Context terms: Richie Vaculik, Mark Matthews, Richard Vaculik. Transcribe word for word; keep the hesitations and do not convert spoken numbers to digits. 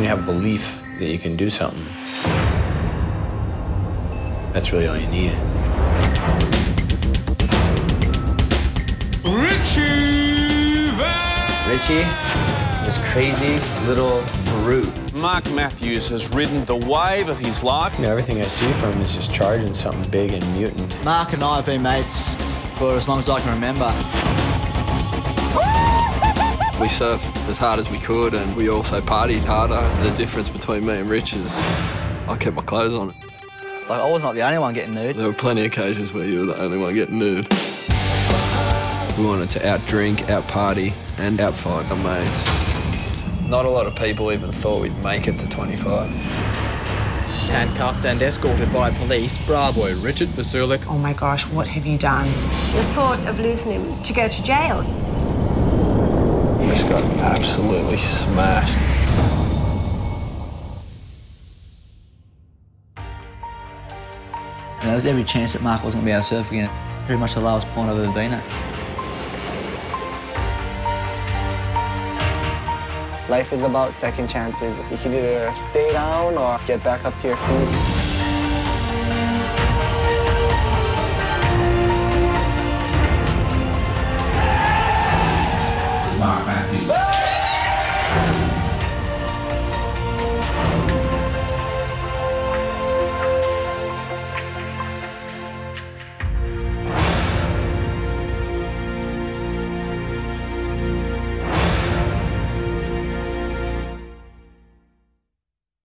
when you have belief that you can do something, that's really all you need. Richie Vaculik! Richie, this crazy little brute. Mark Matthews has ridden the wave of his life. You know, everything I see from him is just charging something big and mutant. Mark and I have been mates for as long as I can remember. We surfed as hard as we could, and we also partied harder. The difference between me and Rich is I kept my clothes on. Like, I was not the only one getting nude. There were plenty of occasions where you were the only one getting nude. We wanted to out-drink, out-party, and out-fight our mates. Not a lot of people even thought we'd make it to twenty-five. Handcuffed and escorted by police, bravo Richard Vaculik. Oh my gosh, what have you done? The thought of losing him to go to jail. We just got absolutely smashed. And there was every chance that Mark wasn't going to be able to surf again. Pretty much the lowest point I've ever been at. Life is about second chances. You can either stay down or get back up to your feet.